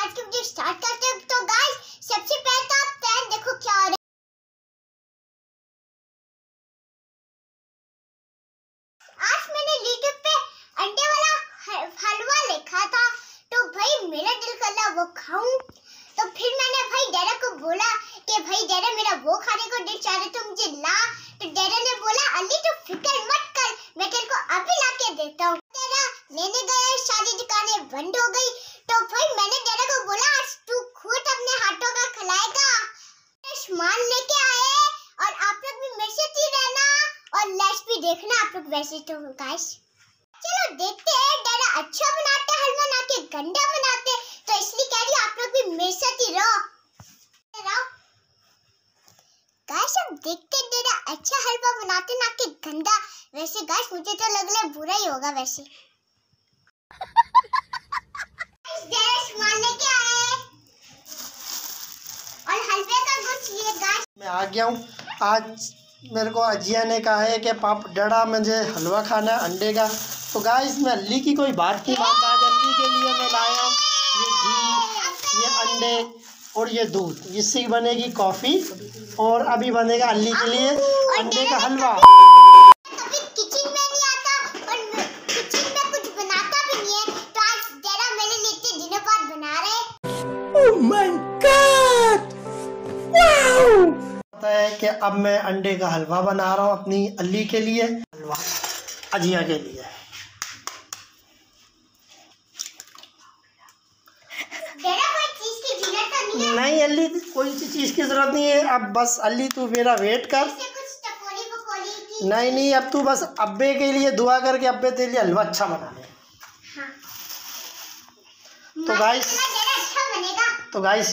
आज की video start करते हैं। तो गाइस सबसे पहले तो आप पैन देखो क्या हो रहा है। आज मैंने यूट्यूब पे अंडे वाला हलवा लिखा था, तो भाई मेरा दिल कर रहा वो खाऊं, तो फिर मैंने भाई डैडा को बोला कि भाई डैडा मेरा वो खाने को दिल चाह रहा तो मुझे ला। तो डैडा ने बोला अली तो फिक्र मत कर, मैं तेरे को अभी ला के देता हूँ। लेने गया, सारी दुकानें बंद हो गई, तो भाई मैंने डैडा को बोला आज तू खुद अपने हाथों का खिलाएगा। सामान लेके आए और आप लोग भी मैसेज ही रहना और लास्ट भी देखना आप लोग वैसे। तो गाइस चलो देखते हैं डैडा अच्छा बनाते हलवा ना के गंदा बनाते, तो इसलिए कह रही आप लोग भी मैसेज ही रहो। गाइस अब देखते डैडा अच्छा हलवा बनाते ना के गंदा। वैसे गाइस मुझे तो लग रहा है बुरा ही होगा वैसे। मैं आ गया हूँ। आज मेरे को अजिया ने कहा है कि पाप डड़ा मुझे हलवा खाना है अंडे का, तो गाइस मैं अल्ली की कोई बात नहीं मानता। आज अल्ली के लिए मैं लाया हूँ ये घी, ये अंडे और ये दूध, इससे बनेगी कॉफ़ी और अभी बनेगा अल्ली के लिए अंडे का हलवा। कि अब मैं अंडे का हलवा बना रहा हूँ अपनी अली के लिए, हलवा अजिया के लिए। नहीं अली कोई चीज़ की जरूरत नहीं है, अब बस अली तू मेरा वेट कर। नहीं अब तू बस अब्बे के लिए दुआ करके अब्बे तेरे लिए हलवा अच्छा बना ले। हाँ। तो गाइस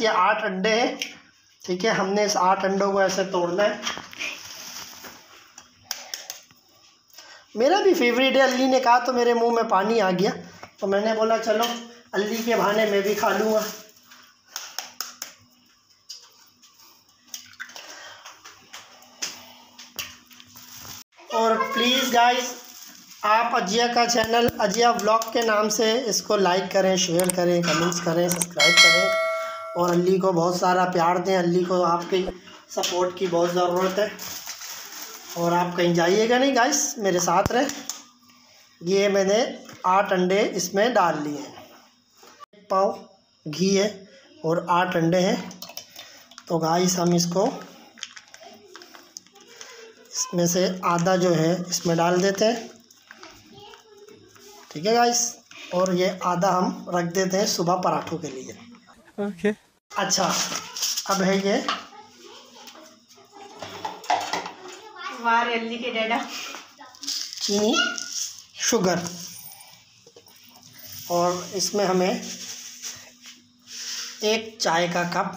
ये 8 अंडे हैं, ठीक है। हमने इस 8 अंडों को ऐसे तोड़ना है। मेरा भी फेवरेट है, अली ने कहा तो मेरे मुंह में पानी आ गया, तो मैंने बोला चलो अली के बहाने मैं भी खा लूँगा। और प्लीज़ गाइस आप अजिया का चैनल अजिया व्लॉग के नाम से इसको लाइक करें, शेयर करें, कमेंट्स करें, सब्सक्राइब करें और अली को बहुत सारा प्यार दें। अली को आपके सपोर्ट की बहुत ज़रूरत है। और आप कहीं जाइएगा नहीं गाइस, मेरे साथ रहें। ये मैंने 8 अंडे इसमें डाल लिए हैं, 1 पाव घी है और 8 अंडे हैं। तो गाइस हम इसको इसमें से आधा जो है इसमें डाल देते हैं, ठीक है गाइस। और ये आधा हम रख देते हैं सुबह पराठों के लिए। Okay. अच्छा अब है ये अल्ली के डैडा चीनी शुगर, और इसमें हमें 1 चाय का कप,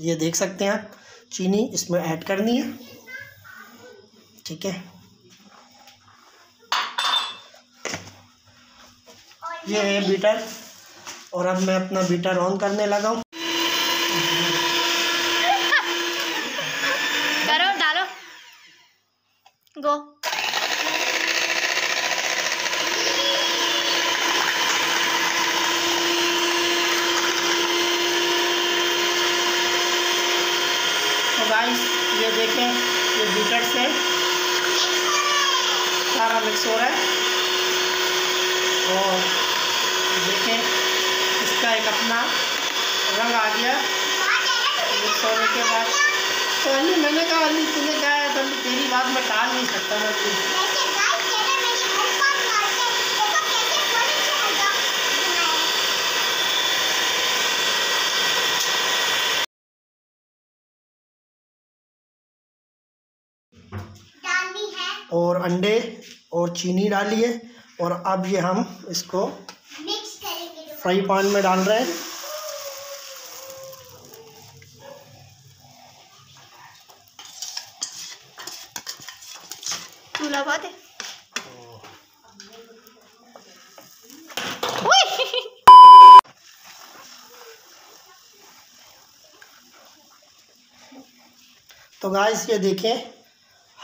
ये देख सकते हैं आप, चीनी इसमें ऐड करनी है, ठीक है। ये है बीटर और अब मैं अपना बीटर ऑन करने लगा हूँ। करो डालो गो। तो गाइस ये देखें, ये बीटर से सारा मिक्स हो रहा है और देखें का एक अपना रंग आ गया सोने के बाद। तो अली मैंने कहा अली तूने क्या है, तो तेरी बात मैं टाल नहीं सकता। मैं और अंडे और चीनी डाली है और अब ये हम इसको फ्राई पैन में डाल रहे हैं। चूल्हा बात है। तो गाइस ये देखें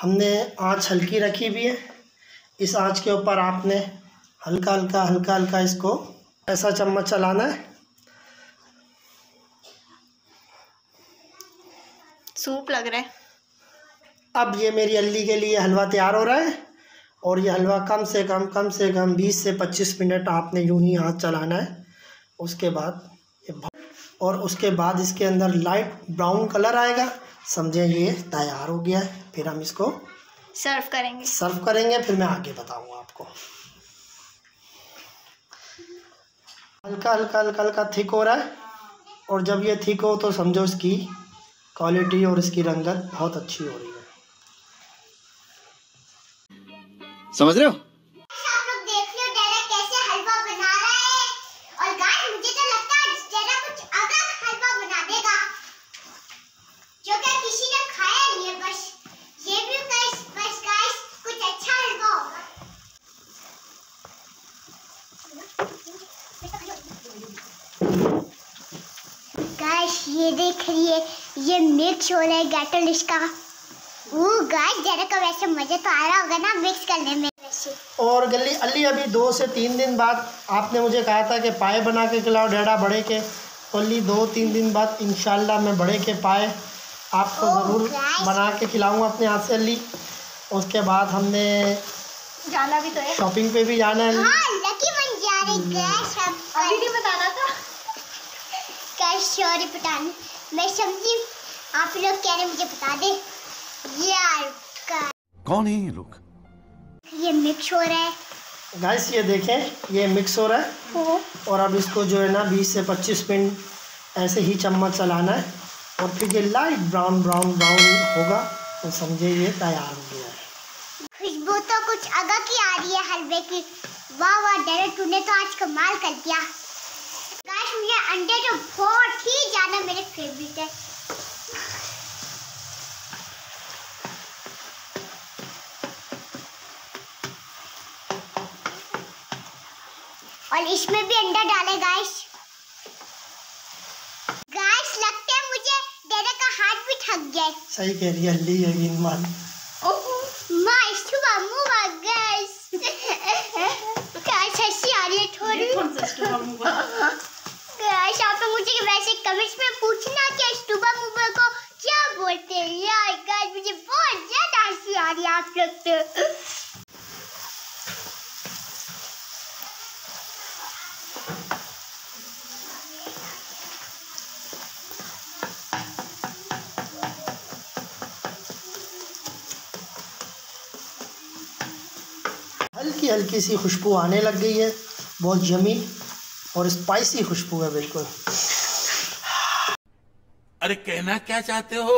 हमने आंच हल्की रखी हुई है। इस आंच के ऊपर आपने हल्का हल्का इसको ऐसा चम्मच चलाना है सूप लग रहा है। अब ये मेरी अल्ली के लिए हलवा तैयार हो रहा है और ये हलवा कम से कम 20 से 25 मिनट आपने यूं ही हाथ चलाना है। उसके बाद इसके अंदर लाइट ब्राउन कलर आएगा, समझे ये तैयार हो गया है। फिर हम इसको सर्व करेंगे, फिर मैं आगे बताऊंगा आपको। हल्का थिक हो रहा है और जब ये थिक हो तो समझो इसकी क्वालिटी और इसकी रंगत बहुत अच्छी हो रही है, समझ रहे हो? ये देख रही है, ये मिक्स हो रहा है गाटल इसका। गाइस जरा का वैसे मजा तो आ रहा होगा ना मिक्स करने में। और गली अली अभी 2 से 3 दिन बाद आपने मुझे कहा था कि पाए बना के खिलाओ डेढ़ा बड़े के, तो अली 2-3 दिन बाद इंशाल्लाह मैं बड़े के पाए आपको ज़रूर बना के खिलाऊंगा अपने हाथ से अली। उसके बाद हमने जाना भी तो है, शॉपिंग पे भी जाना है। सॉरी पता नहीं, मैं समझी, आप लोग कह रहे मुझे बता दे यार कौन है ये लोग। ये मिक्स हो रहा है गाइस, ये देखें ये मिक्स हो रहा है। और अब इसको जो है ना 20 से 25 मिनट ऐसे ही चम्मच चलाना है और फिर ये लाइट ब्राउन होगा तो समझे ये तैयार हो गया है। खुशबू तो कुछ अलग की आ रही है हलवे की। वाह वाह डेरे, तूने तो आज कमाल कर दिया। ये अंडे तो बहुत ही ज़्यादा मेरे फेवरेट है। और इसमें भी अंडा डाले गाइस, लगता है मुझे डेरे का हाथ भी थक गया। सही कह रही है अल्ली, यकीन मान। वैसे कमेंट्स में पूछना कि स्टूबा मुबा को क्या बोलते हैं यार। गाइस मुझे बहुत ज्यादा हंसी आ रही है आप लोग पे। हल्की सी खुशबू आने लग गई है, बहुत यमी और स्पाइसी खुशबू है बिल्कुल। अरे कहना क्या चाहते हो?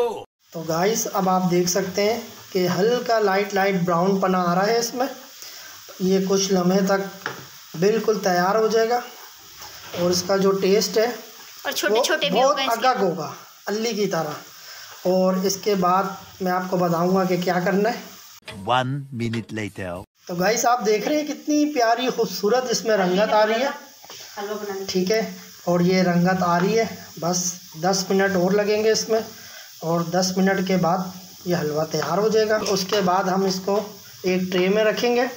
तो गाइस अब आप देख सकते हैं कि हल्का लाइट ब्राउन पना आ रहा है इसमें। ये कुछ लम्हे तक बिल्कुल तैयार हो जाएगा और इसका जो टेस्ट है और छोटे-छोटे बहुत अलग होगा अल्ली की तरह। और इसके बाद मैं आपको बताऊंगा कि क्या करना है। 1 minute later। तो गाइस आप देख रहे हैं कितनी प्यारी खूबसूरत इसमें रंगत आ रही है, ठीक है। और ये रंगत आ रही है, बस 10 मिनट और लगेंगे इसमें और 10 मिनट के बाद ये हलवा तैयार हो जाएगा। उसके बाद हम इसको एक ट्रे में रखेंगे,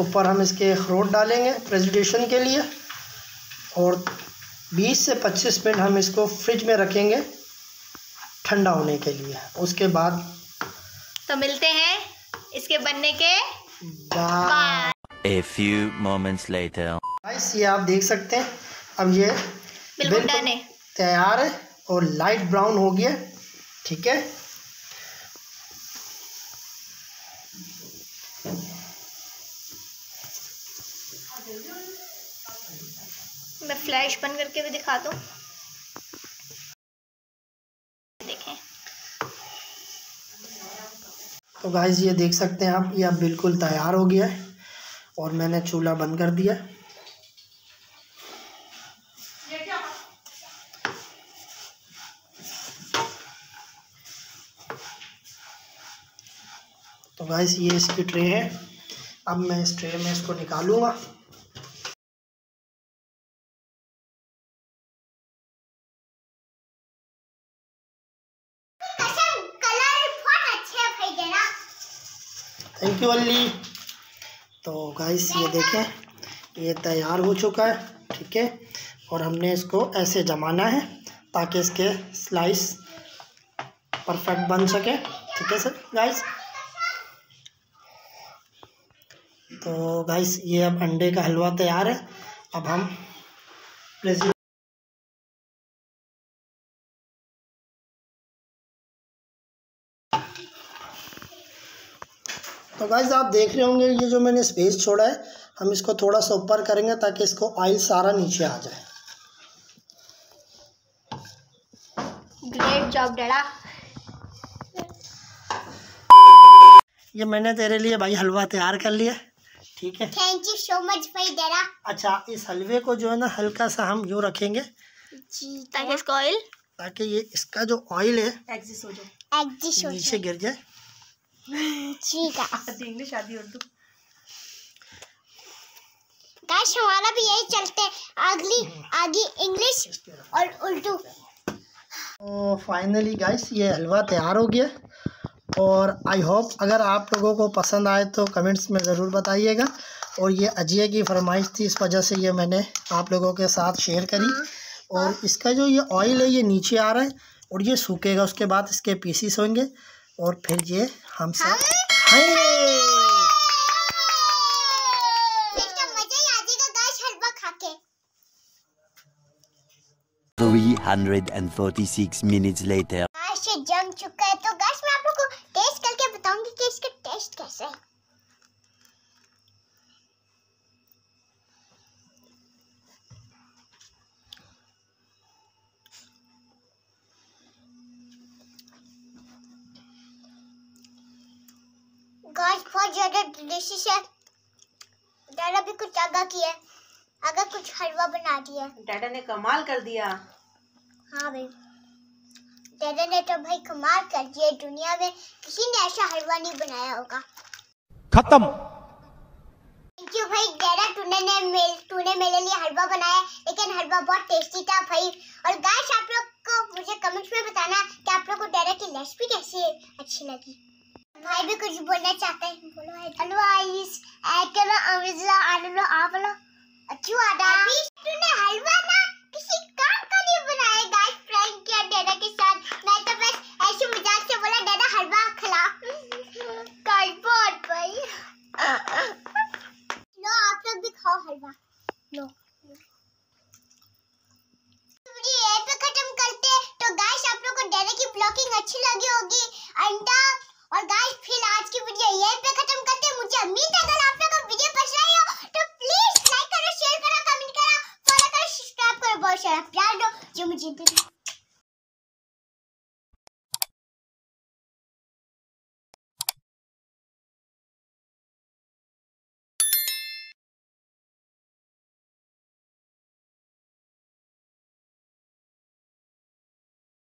ऊपर हम इसके अखरोट डालेंगे प्रेजेंटेशन के लिए और 20 से 25 मिनट हम इसको फ्रिज में रखेंगे ठंडा होने के लिए। उसके बाद तो मिलते हैं इसके बनने के बाद। A few moments later। Guys ये आप देख सकते हैं अब ये बिल्कुल तैयार है और लाइट ब्राउन हो गया, ठीक है। मैं फ्लैश बंद करके भी दिखा दूं, देखें। तो गाइस ये देख सकते हैं आप, ये अब बिल्कुल तैयार हो गया है और मैंने चूल्हा बंद कर दिया। तो गाइस ये इसकी ट्रे है, अब मैं इस ट्रे में इसको निकालूंगा। कलर बहुत अच्छे भाई जरा। थैंक यू अल्ली। तो गाइस ये देखें ये तैयार हो चुका है, ठीक है। और हमने इसको ऐसे जमाना है ताकि इसके स्लाइस परफेक्ट बन सके। ठीक है सर गाइस, तो गाइस ये अब अंडे का हलवा तैयार है। अब हम प्रेशर तो गाइस आप देख रहे होंगे ये जो मैंने स्पेस छोड़ा है हम इसको थोड़ा सा ऊपर करेंगे ताकि इसको ऑयल सारा नीचे आ जाए। ग्रेट जॉब डैडा, ये मैंने तेरे लिए भाई हलवा तैयार कर लिया। ठीक है, थैंक यू सो मच भाई डैडा। अच्छा इस हलवे को जो है ना हल्का सा हम यूँ रखेंगे जी, ताकि इसका ऑयल ताकि ये इसका जो ऑयल है एग्जिस्ट हो जाए, एग्जिस्ट हो जाए, नीचे गिर जाए। ठीक है, इंग्लिश आती उर्दू गाइस हमारा भी यही चलते आगे इंग्लिश और उर्दू। तो फाइनली गाइस ये हलवा तैयार हो गया और आई होप अगर आप लोगों को पसंद आए तो कमेंट्स में ज़रूर बताइएगा। और ये अजिया की फरमाइश थी, इस वजह से ये मैंने आप लोगों के साथ शेयर करी। और इसका जो ये ऑयल है ये नीचे आ रहा है और ये सूखेगा, उसके बाद इसके पीसीस होंगे और फिर ये हम सब खाएंगे। इसका मजा ही आ जाएगा गाइस हलवा खाके। 346 minutes later गाइस ये जम चुका है, तो गाइस मैं आप लोगों को टेस्ट करके बताऊंगी कि इसका टेस्ट कैसा है। गाइस बहुत ज़्यादा डिलीशियस है। डैडा भी कुछ आगा किया है, आगा कुछ हलवा बना दिया। डैडा ने कमाल कर दिया। हाँ भाई डैडा ने तो भाई कमाल कर दिया, दुनिया में किसी ने ऐसा हलवा नहीं बनाया होगा। खत्म। थैंक यू भाई डैडा, तूने मेरे लिए हलवा बनाया, लेकिन हलवा बहुत टेस्टी था भाई। और गाइस आप लोग को मुझे कमेंट्स में बताना कि आप लोग को डैडा की रेसिपी कैसी अच्छी लगी। भाई भी कुछ बोलना चाहते हैं, बोलो। हेलो गाइस, एकरा अमीजा आलो आप लो अच्छी आदा। अभी तूने हलवा ना किसी काम का नहीं बनाया गाइस, प्रैंक किया डैडा के साथ। मैं तो बस ऐसे मजाक से बोला डैडा हलवा खिला कार्डबोर्ड भाई। लो आप लोग भी खाओ हलवा। लो वीडियो यहीं पे खत्म करते हैं। तो गाइस आप लोगों को डैडा की ब्लॉगिंग अच्छी लगी होगी अंडा। और गाइस फिर आज की वीडियो यहीं पे खत्म करते हैं। मुझे उम्मीद है अगर आप लोगों को वीडियो पसंद आई हो तो प्लीज लाइक करो, शेयर करो, कमेंट करो, फॉलो करो, सब्सक्राइब करो, बहुत सारा प्यार दो जो मुझे देना।